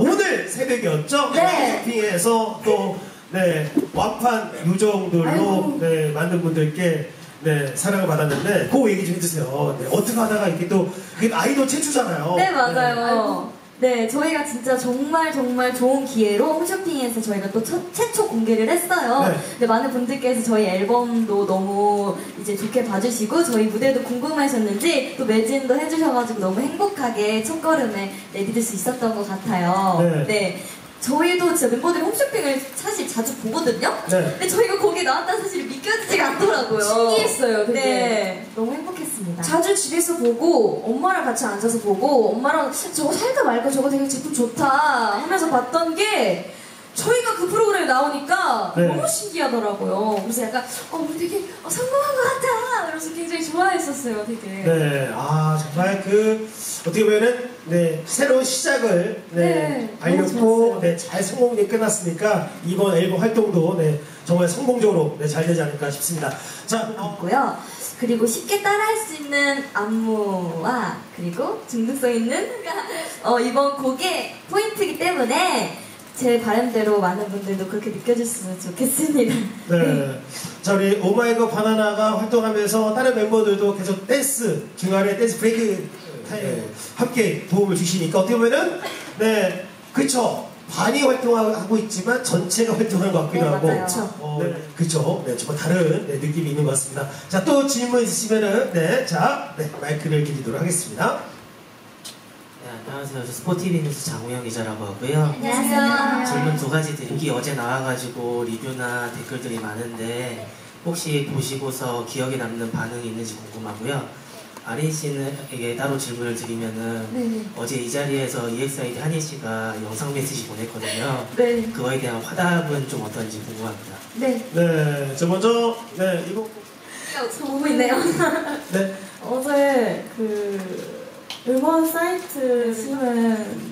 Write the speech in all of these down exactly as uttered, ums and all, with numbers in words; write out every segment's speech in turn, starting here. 오늘 새벽이었죠? 네. 쇼핑에서 또 네, 완판 요정들로 네, 만든 분들께 네, 사랑을 받았는데 그 얘기 좀 해주세요. 네, 어떻게 하다가 이렇게 또 이게 아이돌 최초잖아요. 네, 맞아요. 네. 네, 저희가 진짜 정말 정말 좋은 기회로 홈쇼핑에서 저희가 또 첫, 최초 공개를 했어요. 네. 근데 많은 분들께서 저희 앨범도 너무 이제 좋게 봐주시고 저희 무대도 궁금하셨는지 또 매진도 해주셔가지고 너무 행복하게 첫걸음에 내딛을 수 있었던 것 같아요. 네. 네. 저희도 진짜 멤버들이 홈쇼핑을 사실 자주 보거든요? 네. 근데 저희가 거기에 나왔다는 사실이 믿겨지지가 않더라고요. 신기했어요, 근데. 네. 너무 행복했습니다. 자주 집에서 보고, 엄마랑 같이 앉아서 보고, 엄마랑 저거 살까 말까, 저거 되게 제품 좋다 하면서 봤던 게 저희가 그 프로그램에 나오니까 네. 너무 신기하더라고요. 그래서 약간, 어, 우리 되게 어, 성공한 것 같아! 이러면서 굉장히 좋아했었어요, 되게. 네. 아, 정말 그, 어떻게 보면은, 네, 새로운 시작을, 네, 네 알렸고, 네, 잘 성공이 끝났으니까, 이번 앨범 활동도, 네, 정말 성공적으로, 네, 잘 되지 않을까 싶습니다. 자, 고요. 그리고 쉽게 따라할 수 있는 안무와, 그리고 중독성 있는, 어, 이번 곡의 포인트이기 때문에, 제 바람대로 많은 분들도 그렇게 느껴주셨으면 좋겠습니다. 네. 네. 자, 우리 오마이걸 바나나가 활동하면서 다른 멤버들도 계속 댄스, 중간에 댄스 브레이크, 네. 함께 도움을 주시니까 어떻게 보면은 네 그쵸 반이 활동하고 있지만 전체가 활동하는 것 같기도 네, 하고 그쵸 어, 네. 그쵸 네, 정말 다른 네, 느낌이 있는 것 같습니다. 자, 또 질문 있으시면은 네, 자, 네, 마이크를 드리도록 하겠습니다. 네, 안녕하세요. 저 스포티비뉴스 장우영 기자라고 하고요. 안녕하세요. 질문 두 가지 드릴게요. 어제 나와가지고 리뷰나 댓글들이 많은데 혹시 보시고서 기억에 남는 반응이 있는지 궁금하고요. 아린 씨에게 따로 질문을 드리면은 네네. 어제 이 자리에서 이엑스아이디 한희 씨가 영상 메시지 보냈거든요. 네. 그거에 대한 화답은 좀 어떤지 궁금합니다. 네. 네. 저 먼저 네 이거 저 보고 있네요. 네. 어제 그 음원 사이트 쓰는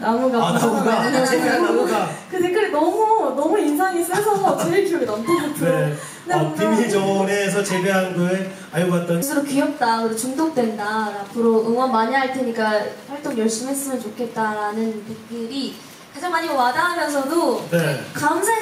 나무가 아, 나무가 나무가 그 댓글이 너무 너무 인상이 세서 제일 기억에 남더라고요. 네. 어, 비밀 정원에서 재배한 걸 알고 봤던 스스로 귀엽다, 그리고 중독된다, 앞으로 응원 많이 할 테니까 활동 열심히 했으면 좋겠다라는 댓글이 가장 많이 와닿으면서도 네. 감사했어요.